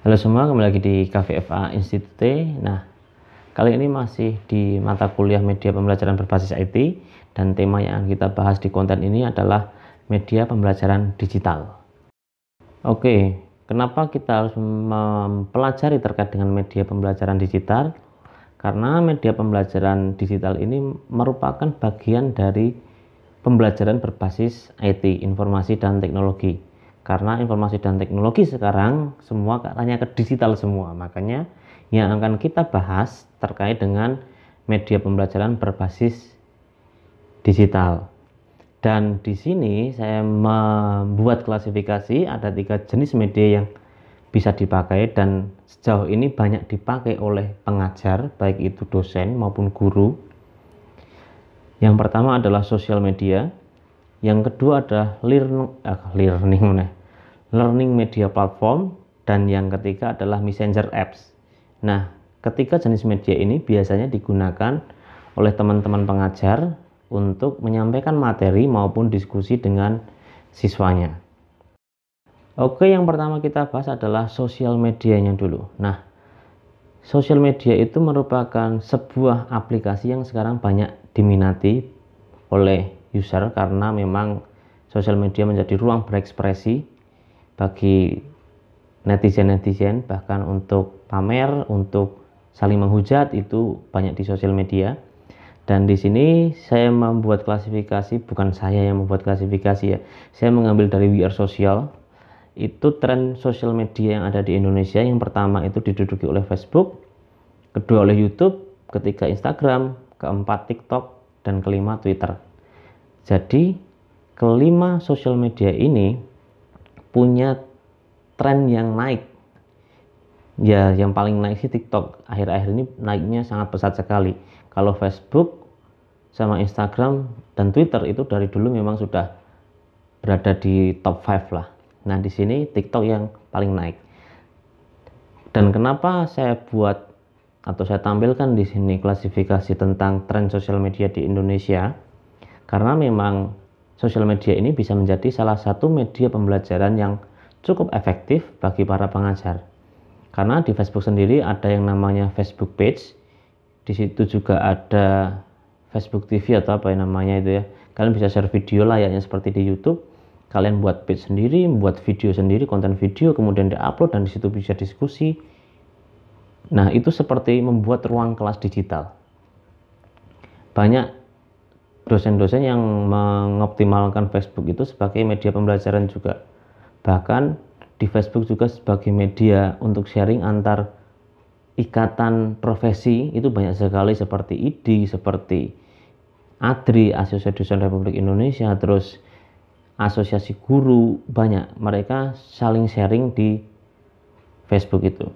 Halo semua, kembali lagi di KVFA Institute. Nah, kali ini masih di mata kuliah media pembelajaran berbasis IT, dan tema yang kita bahas di konten ini adalah media pembelajaran digital. Oke, kenapa kita harus mempelajari terkait dengan media pembelajaran digital? Karena media pembelajaran digital ini merupakan bagian dari pembelajaran berbasis IT, informasi dan teknologi. Karena informasi dan teknologi sekarang semua katanya ke digital semua, makanya yang akan kita bahas terkait dengan media pembelajaran berbasis digital. Dan di sini saya membuat klasifikasi, ada 3 jenis media yang bisa dipakai dan sejauh ini banyak dipakai oleh pengajar, baik itu dosen maupun guru. Yang pertama adalah sosial media. Yang kedua adalah learning media platform, dan yang ketiga adalah messenger apps. Nah, ketiga jenis media ini biasanya digunakan oleh teman-teman pengajar untuk menyampaikan materi maupun diskusi dengan siswanya. Oke, yang pertama kita bahas adalah sosial medianya dulu. Nah, sosial media itu merupakan sebuah aplikasi yang sekarang banyak diminati oleh user, karena memang sosial media menjadi ruang berekspresi bagi netizen-netizen, bahkan untuk pamer, untuk saling menghujat itu banyak di sosial media. Dan di sini saya membuat klasifikasi, bukan saya yang membuat klasifikasi ya, saya mengambil dari We Are Social. Itu tren sosial media yang ada di Indonesia, yang pertama itu diduduki oleh Facebook, kedua oleh YouTube, ketiga Instagram, keempat TikTok, dan kelima Twitter. Jadi kelima sosial media ini punya tren yang naik. Ya, yang paling naik sih TikTok. Akhir-akhir ini naiknya sangat pesat sekali. Kalau Facebook sama Instagram dan Twitter itu dari dulu memang sudah berada di top 5 lah. Nah, di sini TikTok yang paling naik. Dan kenapa saya buat atau saya tampilkan di sini klasifikasi tentang tren sosial media di Indonesia? Karena memang sosial media ini bisa menjadi salah satu media pembelajaran yang cukup efektif bagi para pengajar. Karena di Facebook sendiri ada yang namanya Facebook page. Di situ juga ada Facebook TV atau apa yang namanya itu ya. Kalian bisa share video layaknya seperti di YouTube. Kalian buat page sendiri, buat video sendiri, konten video, kemudian di-upload dan di situ bisa diskusi. Nah, itu seperti membuat ruang kelas digital. Banyak dosen-dosen yang mengoptimalkan Facebook itu sebagai media pembelajaran juga. Bahkan di Facebook juga sebagai media untuk sharing antar ikatan profesi itu banyak sekali, seperti IDI, seperti ADRI, Asosiasi Dosen Republik Indonesia, terus Asosiasi Guru, banyak. Mereka saling sharing di Facebook itu.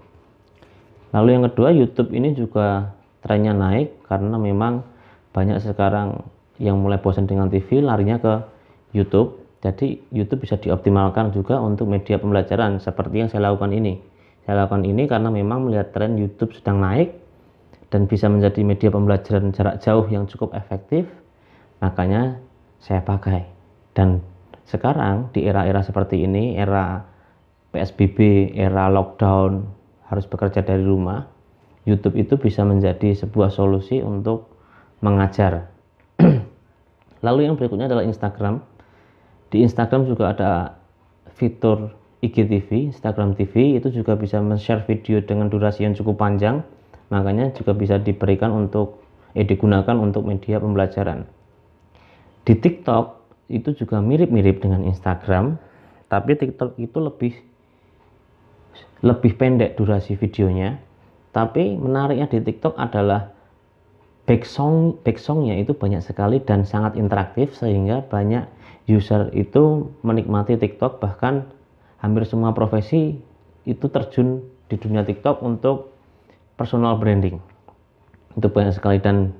Lalu yang kedua, YouTube ini juga trennya naik karena memang banyak sekarang yang mulai bosan dengan TV larinya ke YouTube. Jadi YouTube bisa dioptimalkan juga untuk media pembelajaran seperti yang saya lakukan ini. Saya lakukan ini karena memang melihat tren YouTube sedang naik dan bisa menjadi media pembelajaran jarak jauh yang cukup efektif, makanya saya pakai. Dan sekarang di era-era seperti ini, era PSBB, era lockdown, harus bekerja dari rumah, YouTube itu bisa menjadi sebuah solusi untuk mengajar. Lalu yang berikutnya adalah Instagram. Di Instagram juga ada fitur IGTV, Instagram TV, itu juga bisa men-share video dengan durasi yang cukup panjang, makanya juga bisa diberikan untuk digunakan untuk media pembelajaran. Di TikTok itu juga mirip-mirip dengan Instagram, tapi TikTok itu lebih pendek durasi videonya. Tapi menariknya di TikTok adalah back songnya itu banyak sekali dan sangat interaktif, sehingga banyak user itu menikmati TikTok. Bahkan hampir semua profesi itu terjun di dunia TikTok untuk personal branding. Itu banyak sekali, dan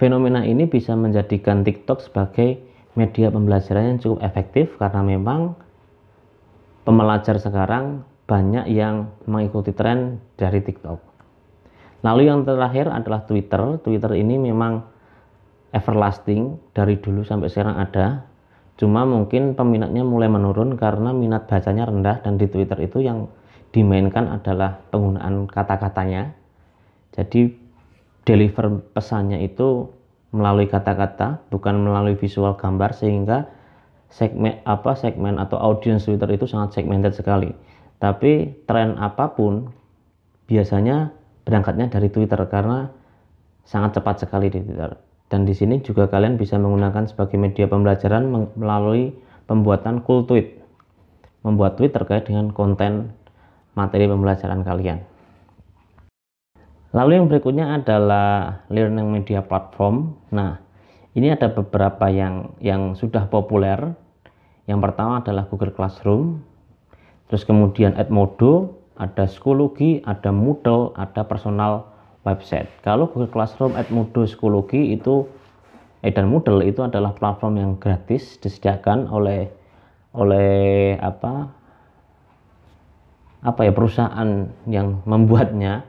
fenomena ini bisa menjadikan TikTok sebagai media pembelajaran yang cukup efektif, karena memang pembelajar sekarang banyak yang mengikuti tren dari TikTok. Lalu yang terakhir adalah Twitter. Twitter ini memang everlasting, dari dulu sampai sekarang ada. Cuma mungkin peminatnya mulai menurun karena minat bacanya rendah, dan di Twitter itu yang dimainkan adalah penggunaan kata-katanya. Jadi deliver pesannya itu melalui kata-kata, bukan melalui visual gambar, sehingga segmen atau audiens Twitter itu sangat segmented sekali. Tapi tren apapun biasanya berangkatnya dari Twitter karena sangat cepat sekali di Twitter. Dan di sini juga kalian bisa menggunakan sebagai media pembelajaran melalui pembuatan cool tweet. Membuat tweet terkait dengan konten materi pembelajaran kalian. Lalu yang berikutnya adalah learning media platform. Nah, ini ada beberapa yang sudah populer. Yang pertama adalah Google Classroom. Terus kemudian Edmodo, ada Schoology, ada Moodle, ada personal website. Kalau Google Classroom, Edmodo, Schoology dan Moodle itu adalah platform yang gratis disediakan oleh perusahaan yang membuatnya,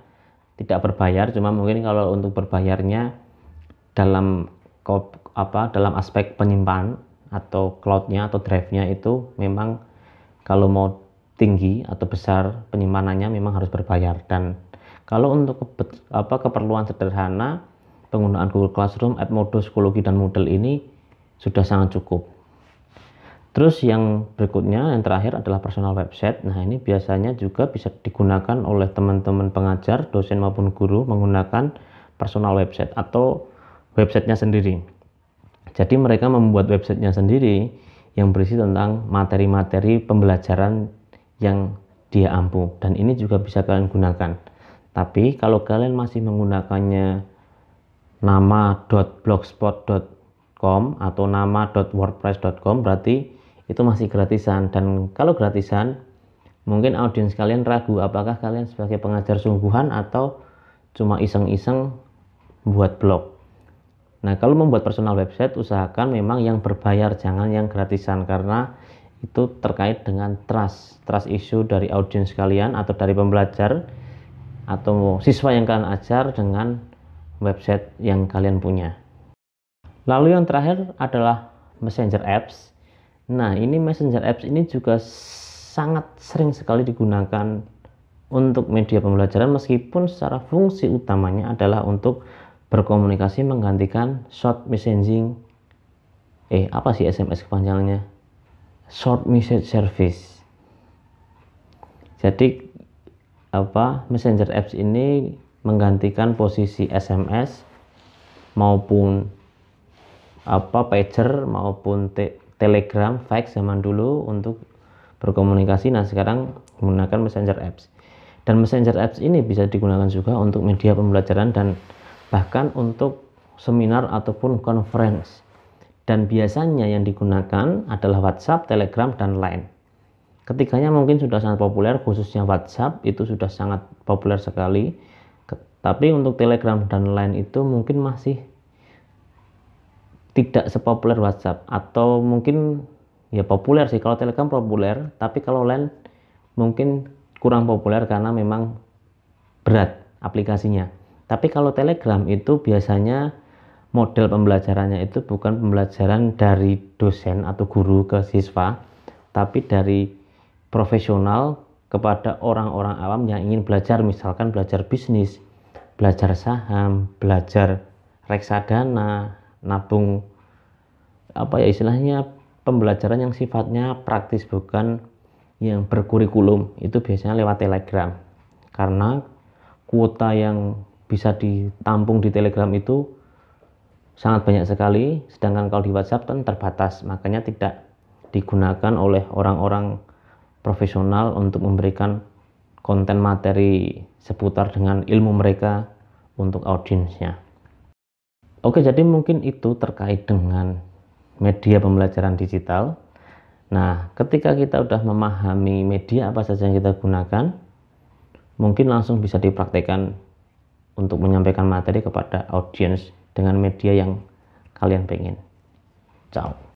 tidak berbayar. Cuma mungkin kalau untuk berbayarnya dalam aspek penyimpan atau cloudnya atau drive-nya itu memang kalau mau tinggi atau besar penyimpanannya memang harus berbayar. Dan kalau untuk keperluan sederhana, penggunaan Google Classroom, Edmodo, Schoology, dan Moodle ini sudah sangat cukup. Terus yang berikutnya, yang terakhir adalah personal website. Nah, ini biasanya juga bisa digunakan oleh teman-teman pengajar, dosen maupun guru menggunakan personal website atau websitenya sendiri. Jadi mereka membuat websitenya sendiri yang berisi tentang materi-materi pembelajaran yang dia ampu. Dan ini juga bisa kalian gunakan. Tapi kalau kalian masih menggunakannya nama.blogspot.com atau nama.wordpress.com, berarti itu masih gratisan. Dan kalau gratisan, mungkin audiens kalian ragu apakah kalian sebagai pengajar sungguhan atau cuma iseng-iseng buat blog. Nah, kalau membuat personal website, usahakan memang yang berbayar, jangan yang gratisan, karena itu terkait dengan trust issue dari audiens kalian atau dari pembelajar atau siswa yang kalian ajar dengan website yang kalian punya. Lalu yang terakhir adalah messenger apps. Nah, ini messenger apps ini juga sangat sering sekali digunakan untuk media pembelajaran, meskipun secara fungsi utamanya adalah untuk berkomunikasi menggantikan short messaging. Apa sih SMS kepanjangannya? Short message service. Jadi messenger apps ini menggantikan posisi SMS maupun pager maupun telegram, fax zaman dulu untuk berkomunikasi. Nah, sekarang menggunakan messenger apps. Dan messenger apps ini bisa digunakan juga untuk media pembelajaran dan bahkan untuk seminar ataupun conference. Dan biasanya yang digunakan adalah WhatsApp, Telegram, dan Line. Ketiganya mungkin sudah sangat populer, khususnya WhatsApp itu sudah sangat populer sekali. Tapi untuk Telegram dan Line itu mungkin masih tidak sepopuler WhatsApp, atau mungkin ya populer sih. Kalau Telegram populer, tapi kalau Line mungkin kurang populer karena memang berat aplikasinya. Tapi kalau Telegram itu biasanya model pembelajarannya itu bukan pembelajaran dari dosen atau guru ke siswa, tapi dari profesional kepada orang-orang awam yang ingin belajar, misalkan belajar bisnis, belajar saham, belajar reksadana, nabung, istilahnya pembelajaran yang sifatnya praktis, bukan yang berkurikulum. Itu biasanya lewat Telegram, karena kuota yang bisa ditampung di Telegram itu sangat banyak sekali, sedangkan kalau di WhatsApp kan terbatas, makanya tidak digunakan oleh orang-orang profesional untuk memberikan konten materi seputar dengan ilmu mereka untuk audiensnya. Oke, jadi mungkin itu terkait dengan media pembelajaran digital. Nah, ketika kita sudah memahami media apa saja yang kita gunakan, mungkin langsung bisa dipraktekkan untuk menyampaikan materi kepada audiens dengan media yang kalian pengen. Ciao.